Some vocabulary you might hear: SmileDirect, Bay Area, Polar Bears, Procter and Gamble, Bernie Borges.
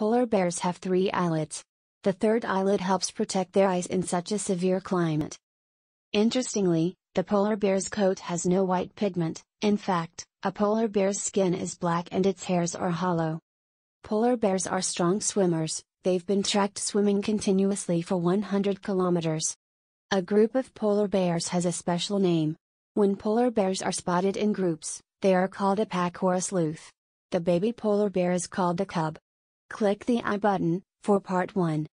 Polar bears have 3 eyelids. The third eyelid helps protect their eyes in such a severe climate. Interestingly, the polar bear's coat has no white pigment. In fact, a polar bear's skin is black and its hairs are hollow. Polar bears are strong swimmers. They've been tracked swimming continuously for 100 kilometers. A group of polar bears has a special name. When polar bears are spotted in groups, they are called a pack or a sleuth. The baby polar bear is called a cub. Click the I button for part 1.